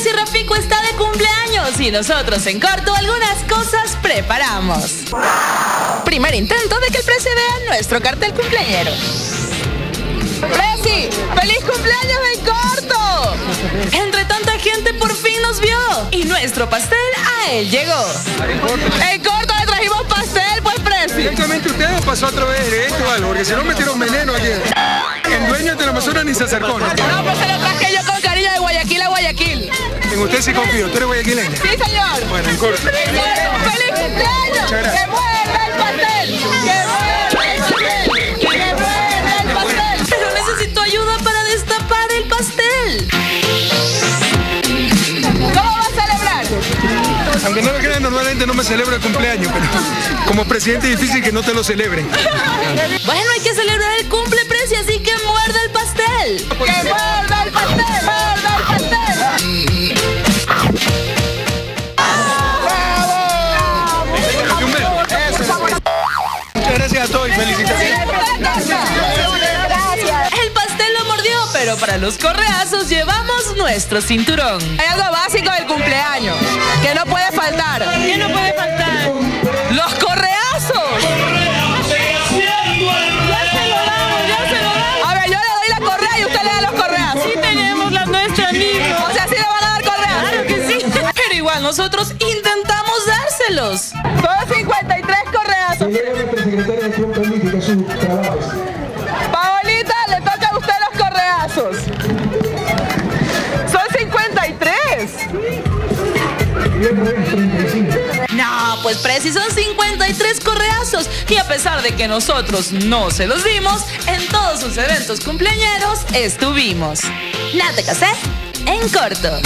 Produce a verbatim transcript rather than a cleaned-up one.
Presi Rafiko está de cumpleaños y nosotros en Corto algunas cosas preparamos. Primer intento de que el Presi vea nuestro cartel cumpleañero. ¡Presi! ¡Feliz cumpleaños en Corto! Entre tanta gente por fin nos vio y nuestro pastel a él llegó. En Corto le trajimos pastel, pues Presi. Directamente usted nos pasó a través de esto o algo, porque si no metieron veneno aquí. El dueño de la Amazonas ni se acercó, ¿no? No, pues se lo traje yo con cariño de Guayaquil a Guayaquil. En usted sí confío, ¿tú eres guayaquileño? Sí, señor. Bueno, en Corto. ¡Feliz cumpleaños! ¡Que muera el pastel! ¡Que muera el pastel! Aunque no lo crean, normalmente no me celebro el cumpleaños, pero como presidente es difícil que no te lo celebren. Bueno, hay que celebrar el cumple, Presi, así que muerde el pastel. ¡Que muerda el pastel! ¡Muerda el pastel! ¡Bravo! ¡Bravo! Muchas gracias a todos y felicitaciones. Pero para los correazos llevamos nuestro cinturón. Hay algo básico del cumpleaños que no puede faltar. ¿Qué no puede faltar? ¡Los correazos! ¡Ya se lo damos, ya se lo damos! A ver, yo le doy la correa y usted le da los correazos. Sí tenemos la nuestra, amigo. O sea, ¿sí le van a dar correas? Claro que sí. Pero igual nosotros intentamos dárselos. Son cincuenta y tres correazos. Son cincuenta y tres. No, pues Presi, son cincuenta y tres correazos. Y a pesar de que nosotros no se los dimos, en todos sus eventos cumpleañeros estuvimos. Nata Cassette, En Corto.